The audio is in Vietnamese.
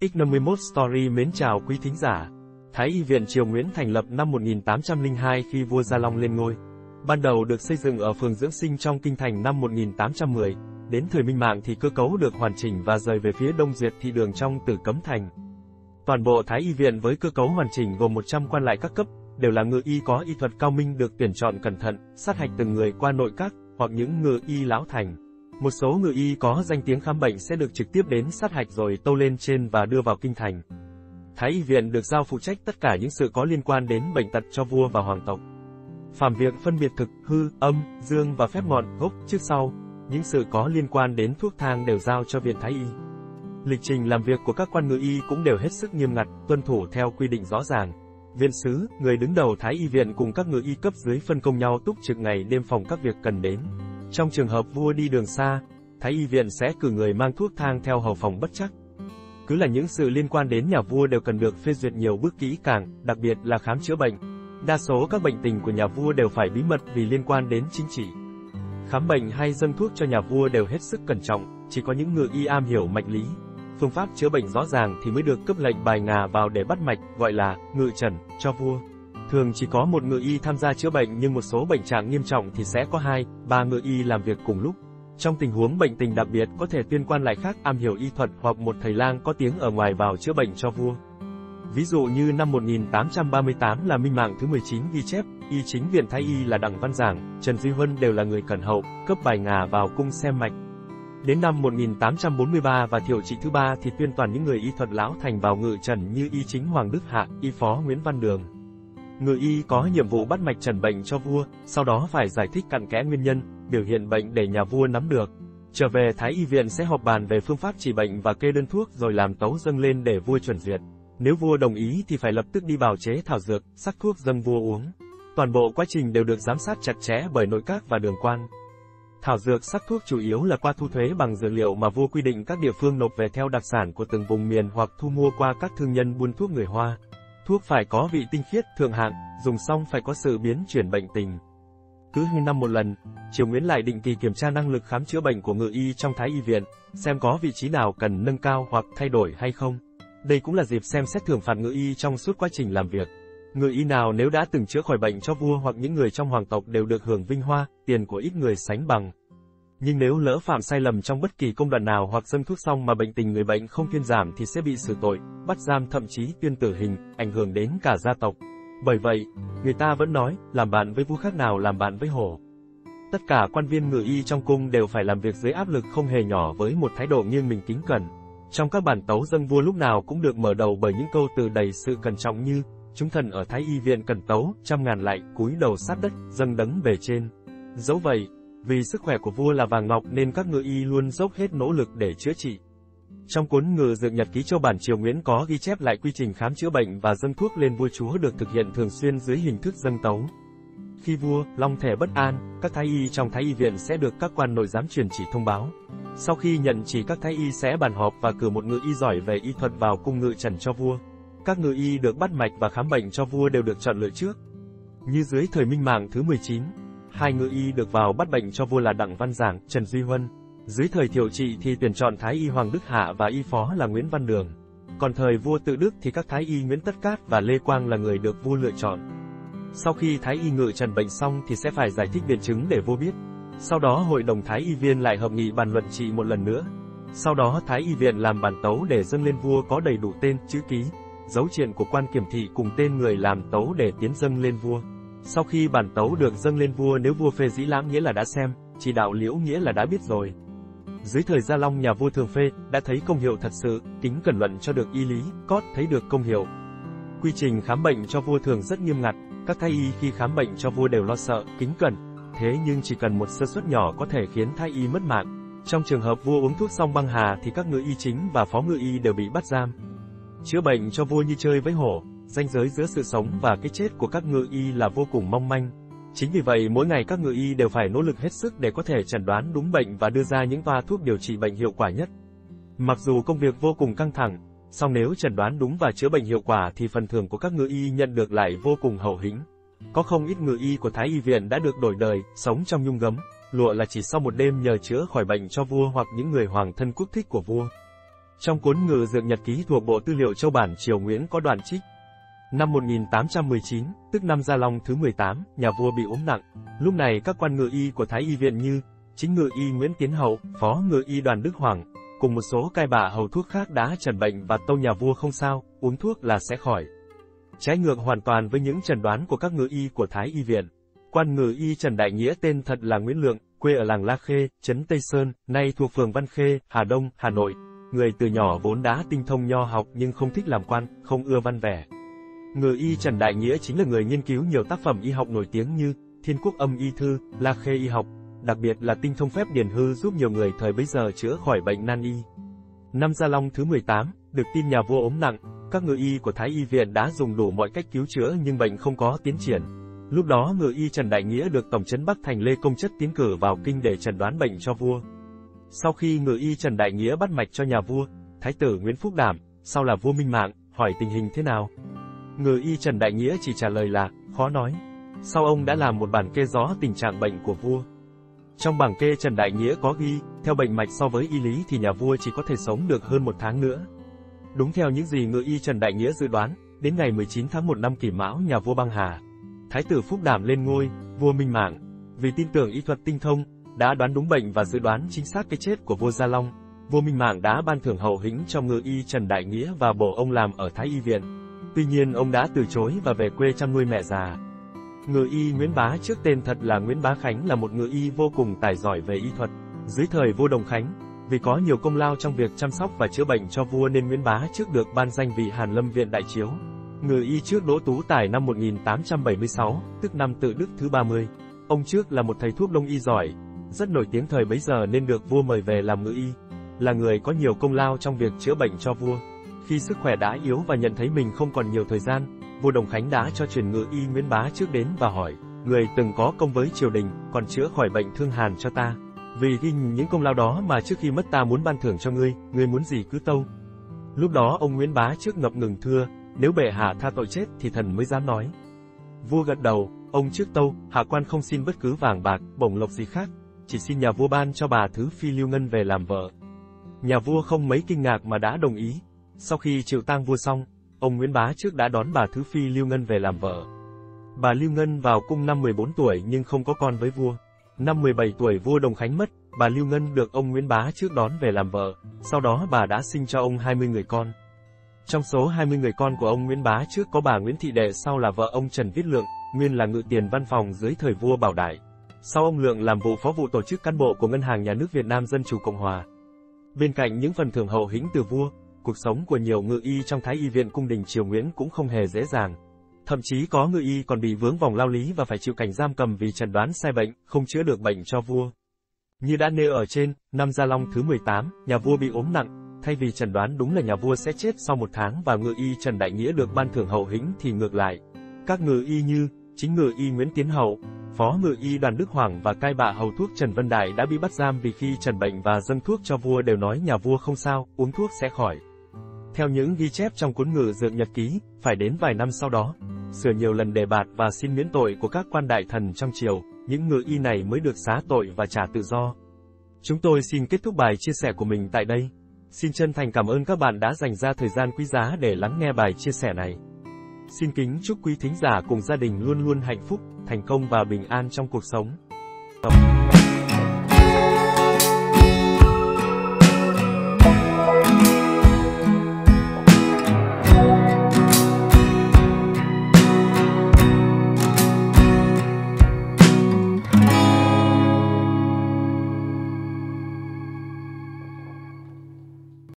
X51 Stories mến chào quý thính giả. Thái y viện Triều Nguyễn thành lập năm 1802 khi vua Gia Long lên ngôi. Ban đầu được xây dựng ở phường Dưỡng Sinh trong kinh thành năm 1810, đến thời Minh Mạng thì cơ cấu được hoàn chỉnh và rời về phía đông Duyệt Thị Đường trong Tử Cấm Thành. Toàn bộ Thái y viện với cơ cấu hoàn chỉnh gồm 100 quan lại các cấp, đều là ngự y có y thuật cao minh được tuyển chọn cẩn thận, sát hạch từng người qua nội các, hoặc những ngự y lão thành. Một số ngự y có danh tiếng khám bệnh sẽ được trực tiếp đến sát hạch rồi tâu lên trên và đưa vào kinh thành. Thái y viện được giao phụ trách tất cả những sự có liên quan đến bệnh tật cho vua và hoàng tộc. Phàm việc phân biệt thực, hư, âm, dương và phép ngọn, gốc, trước sau, những sự có liên quan đến thuốc thang đều giao cho viện Thái y. Lịch trình làm việc của các quan ngự y cũng đều hết sức nghiêm ngặt, tuân thủ theo quy định rõ ràng. Viện sứ, người đứng đầu Thái y viện cùng các ngự y cấp dưới phân công nhau túc trực ngày đêm phòng các việc cần đến. Trong trường hợp vua đi đường xa, Thái y viện sẽ cử người mang thuốc thang theo hầu phòng bất trắc. Cứ là những sự liên quan đến nhà vua đều cần được phê duyệt nhiều bước kỹ càng, đặc biệt là khám chữa bệnh. Đa số các bệnh tình của nhà vua đều phải bí mật vì liên quan đến chính trị. Khám bệnh hay dâng thuốc cho nhà vua đều hết sức cẩn trọng, chỉ có những ngự y am hiểu mạch lý, phương pháp chữa bệnh rõ ràng thì mới được cấp lệnh bài ngà vào để bắt mạch, gọi là ngự chẩn, cho vua. Thường chỉ có một ngự y tham gia chữa bệnh, nhưng một số bệnh trạng nghiêm trọng thì sẽ có 2-3 ngự y làm việc cùng lúc. Trong tình huống bệnh tình đặc biệt có thể tuyên quan lại khác am hiểu y thuật hoặc một thầy lang có tiếng ở ngoài vào chữa bệnh cho vua. Ví dụ như năm 1838 là Minh Mạng thứ 19 ghi chép, y chính viện Thái y là Đặng Văn Giảng, Trần Duy Huân đều là người cẩn hậu, cấp bài ngà vào cung xem mạch. Đến năm 1843 và Thiệu Trị thứ 3 thì tuyên toàn những người y thuật lão thành vào ngự trần như y chính Hoàng Đức Hạ, y phó Nguyễn Văn Đường. Ngự y có nhiệm vụ bắt mạch chẩn bệnh cho vua, sau đó phải giải thích cặn kẽ nguyên nhân, biểu hiện bệnh để nhà vua nắm được. Trở về Thái y viện sẽ họp bàn về phương pháp trị bệnh và kê đơn thuốc rồi làm tấu dâng lên để vua chuẩn duyệt. Nếu vua đồng ý thì phải lập tức đi bào chế thảo dược, sắc thuốc dâng vua uống. Toàn bộ quá trình đều được giám sát chặt chẽ bởi nội các và đường quan. Thảo dược sắc thuốc chủ yếu là qua thu thuế bằng dược liệu mà vua quy định các địa phương nộp về theo đặc sản của từng vùng miền hoặc thu mua qua các thương nhân buôn thuốc người Hoa. Thuốc phải có vị tinh khiết, thượng hạng, dùng xong phải có sự biến chuyển bệnh tình. Cứ 2 năm một lần, Triều Nguyễn lại định kỳ kiểm tra năng lực khám chữa bệnh của ngự y trong Thái y viện, xem có vị trí nào cần nâng cao hoặc thay đổi hay không. Đây cũng là dịp xem xét thưởng phạt ngự y trong suốt quá trình làm việc. Ngự y nào nếu đã từng chữa khỏi bệnh cho vua hoặc những người trong hoàng tộc đều được hưởng vinh hoa, tiền của ít người sánh bằng. Nhưng nếu lỡ phạm sai lầm trong bất kỳ công đoạn nào hoặc dâng thuốc xong mà bệnh tình người bệnh không thuyên giảm thì sẽ bị xử tội, bắt giam, thậm chí tuyên tử hình, ảnh hưởng đến cả gia tộc. Bởi vậy, người ta vẫn nói, làm bạn với vua khác nào làm bạn với hổ. Tất cả quan viên ngự y trong cung đều phải làm việc dưới áp lực không hề nhỏ với một thái độ nghiêng mình kính cẩn. Trong các bản tấu dâng vua lúc nào cũng được mở đầu bởi những câu từ đầy sự cẩn trọng như: "Chúng thần ở Thái y viện cẩn tấu, trăm ngàn lạy, cúi đầu sát đất, dâng đấng về trên." Dẫu vậy, vì sức khỏe của vua là vàng ngọc nên các ngự y luôn dốc hết nỗ lực để chữa trị. Trong cuốn Ngự dược nhật ký châu bản Triều Nguyễn có ghi chép lại quy trình khám chữa bệnh và dâng thuốc lên vua chúa được thực hiện thường xuyên dưới hình thức dâng tấu. Khi vua, long thể bất an, các thái y trong Thái y viện sẽ được các quan nội giám truyền chỉ thông báo. Sau khi nhận chỉ, các thái y sẽ bàn họp và cử một ngự y giỏi về y thuật vào cung ngự trần cho vua. Các ngự y được bắt mạch và khám bệnh cho vua đều được chọn lựa trước. Như dưới thời Minh Mạng thứ 19, 2 ngự y được vào bắt bệnh cho vua là Đặng Văn Giảng, Trần Duy Huân. Dưới thời Thiệu Trị thì tuyển chọn Thái y Hoàng Đức Hạ và y phó là Nguyễn Văn Đường. Còn thời vua Tự Đức thì các Thái y Nguyễn Tất Cát và Lê Quang là người được vua lựa chọn. Sau khi Thái y ngự trần bệnh xong thì sẽ phải giải thích biện chứng để vua biết. Sau đó hội đồng Thái y viên lại hợp nghị bàn luận trị một lần nữa. Sau đó Thái y viện làm bản tấu để dâng lên vua có đầy đủ tên, chữ ký, dấu triện của quan kiểm thị cùng tên người làm tấu để tiến dâng lên vua. Sau khi bản tấu được dâng lên vua, nếu vua phê dĩ lãng nghĩa là đã xem, chỉ đạo liễu nghĩa là đã biết rồi. Dưới thời Gia Long nhà vua thường phê, đã thấy công hiệu thật sự, kính cẩn luận cho được y lý, cót thấy được công hiệu. Quy trình khám bệnh cho vua thường rất nghiêm ngặt, các thái y khi khám bệnh cho vua đều lo sợ, kính cẩn. Thế nhưng chỉ cần một sơ suất nhỏ có thể khiến thái y mất mạng. Trong trường hợp vua uống thuốc xong băng hà thì các ngự y chính và phó ngự y đều bị bắt giam. Chữa bệnh cho vua như chơi với hổ, ranh giới giữa sự sống và cái chết của các ngự y là vô cùng mong manh. Chính vì vậy mỗi ngày các ngự y đều phải nỗ lực hết sức để có thể chẩn đoán đúng bệnh và đưa ra những toa thuốc điều trị bệnh hiệu quả nhất. Mặc dù công việc vô cùng căng thẳng, song nếu chẩn đoán đúng và chữa bệnh hiệu quả thì phần thưởng của các ngự y nhận được lại vô cùng hậu hĩnh. Có không ít ngự y của Thái y viện đã được đổi đời, sống trong nhung gấm, lụa là chỉ sau một đêm nhờ chữa khỏi bệnh cho vua hoặc những người hoàng thân quốc thích của vua. Trong cuốn Ngự dược nhật ký thuộc Bộ Tư liệu Châu Bản Triều Nguyễn có đoạn trích: Năm 1819, tức năm Gia Long thứ 18, nhà vua bị ốm nặng. Lúc này các quan ngự y của Thái y viện như chính ngự y Nguyễn Tiến Hậu, phó ngự y Đoàn Đức Hoàng, cùng một số cai bả hầu thuốc khác đã chẩn bệnh và tâu nhà vua không sao, uống thuốc là sẽ khỏi. Trái ngược hoàn toàn với những chẩn đoán của các ngự y của Thái y viện. Quan ngự y Trần Đại Nghĩa tên thật là Nguyễn Lượng, quê ở làng La Khê, trấn Tây Sơn, nay thuộc phường Văn Khê, Hà Đông, Hà Nội. Người từ nhỏ vốn đã tinh thông nho học nhưng không thích làm quan, không ưa văn vẻ. Ngự y Trần Đại Nghĩa chính là người nghiên cứu nhiều tác phẩm y học nổi tiếng như Thiên Quốc Âm Y Thư, La Khê Y Học, đặc biệt là tinh thông phép điền hư giúp nhiều người thời bấy giờ chữa khỏi bệnh nan y. Năm Gia Long thứ 18, được tin nhà vua ốm nặng, các ngự y của Thái y viện đã dùng đủ mọi cách cứu chữa nhưng bệnh không có tiến triển. Lúc đó ngự y Trần Đại Nghĩa được tổng trấn Bắc Thành Lê Công Chất tiến cử vào kinh để chẩn đoán bệnh cho vua. Sau khi ngự y Trần Đại Nghĩa bắt mạch cho nhà vua, thái tử Nguyễn Phúc Đảm, sau là vua Minh Mạng, hỏi tình hình thế nào. Ngự y Trần Đại Nghĩa chỉ trả lời là khó nói. Sau ông đã làm một bản kê rõ tình trạng bệnh của vua. Trong bảng kê Trần Đại Nghĩa có ghi, theo bệnh mạch so với y lý thì nhà vua chỉ có thể sống được hơn 1 tháng nữa. Đúng theo những gì ngự y Trần Đại Nghĩa dự đoán, đến ngày 19 tháng 1 năm Kỷ Mão nhà vua băng hà. Thái tử Phúc Đảm lên ngôi, vua Minh Mạng, vì tin tưởng y thuật tinh thông, đã đoán đúng bệnh và dự đoán chính xác cái chết của vua Gia Long. Vua Minh Mạng đã ban thưởng hậu hĩnh cho ngự y Trần Đại Nghĩa và bổ ông làm ở Thái y viện. Tuy nhiên ông đã từ chối và về quê chăm nuôi mẹ già. Ngự y Nguyễn Bá trước tên thật là Nguyễn Bá Khánh là một ngự y vô cùng tài giỏi về y thuật. Dưới thời vua Đồng Khánh, vì có nhiều công lao trong việc chăm sóc và chữa bệnh cho vua nên Nguyễn Bá trước được ban danh vị Hàn Lâm Viện Đại Chiếu. Ngự y trước Đỗ Tú Tài năm 1876, tức năm Tự Đức thứ 30. Ông trước là một thầy thuốc đông y giỏi, rất nổi tiếng thời bấy giờ nên được vua mời về làm ngự y, là người có nhiều công lao trong việc chữa bệnh cho vua. Khi sức khỏe đã yếu và nhận thấy mình không còn nhiều thời gian, vua Đồng Khánh đã cho truyền ngự y Nguyễn Bá trước đến và hỏi, người từng có công với triều đình, còn chữa khỏi bệnh thương hàn cho ta. Vì ghi những công lao đó mà trước khi mất ta muốn ban thưởng cho ngươi, ngươi muốn gì cứ tâu. Lúc đó ông Nguyễn Bá trước ngập ngừng thưa, nếu bệ hạ tha tội chết thì thần mới dám nói. Vua gật đầu, ông trước tâu, hạ quan không xin bất cứ vàng bạc, bổng lộc gì khác, chỉ xin nhà vua ban cho bà thứ phi Lưu Ngân về làm vợ. Nhà vua không mấy kinh ngạc mà đã đồng ý. Sau khi chịu tang vua xong, ông Nguyễn Bá trước đã đón bà thứ phi Lưu Ngân về làm vợ. Bà Lưu Ngân vào cung năm 14 tuổi nhưng không có con với vua. Năm 17 tuổi vua Đồng Khánh mất, bà Lưu Ngân được ông Nguyễn Bá trước đón về làm vợ, sau đó bà đã sinh cho ông 20 người con. Trong số 20 người con của ông Nguyễn Bá trước có bà Nguyễn Thị Đệ sau là vợ ông Trần Viết Lượng, nguyên là ngự tiền văn phòng dưới thời vua Bảo Đại. Sau ông Lượng làm vụ phó vụ tổ chức cán bộ của Ngân hàng Nhà nước Việt Nam Dân chủ Cộng hòa. Bên cạnh những phần thưởng hậu hĩnh từ vua, cuộc sống của nhiều ngự y trong Thái y viện cung đình Triều Nguyễn cũng không hề dễ dàng. Thậm chí có ngự y còn bị vướng vòng lao lý và phải chịu cảnh giam cầm vì chẩn đoán sai bệnh, không chữa được bệnh cho vua. Như đã nêu ở trên, năm Gia Long thứ 18, nhà vua bị ốm nặng, thay vì chẩn đoán đúng là nhà vua sẽ chết sau 1 tháng và ngự y Trần Đại Nghĩa được ban thưởng hậu hĩnh thì ngược lại. Các ngự y như, chính ngự y Nguyễn Tiến Hậu, phó ngự y Đoàn Đức Hoàng và cai bạ hầu thuốc Trần Văn Đại đã bị bắt giam vì khi chẩn bệnh và dâng thuốc cho vua đều nói nhà vua không sao, uống thuốc sẽ khỏi. Theo những ghi chép trong cuốn Ngự dược nhật ký, phải đến vài năm sau đó, sửa nhiều lần đề bạt và xin miễn tội của các quan đại thần trong triều, những ngự y này mới được xá tội và trả tự do. Chúng tôi xin kết thúc bài chia sẻ của mình tại đây. Xin chân thành cảm ơn các bạn đã dành ra thời gian quý giá để lắng nghe bài chia sẻ này. Xin kính chúc quý thính giả cùng gia đình luôn luôn hạnh phúc, thành công và bình an trong cuộc sống.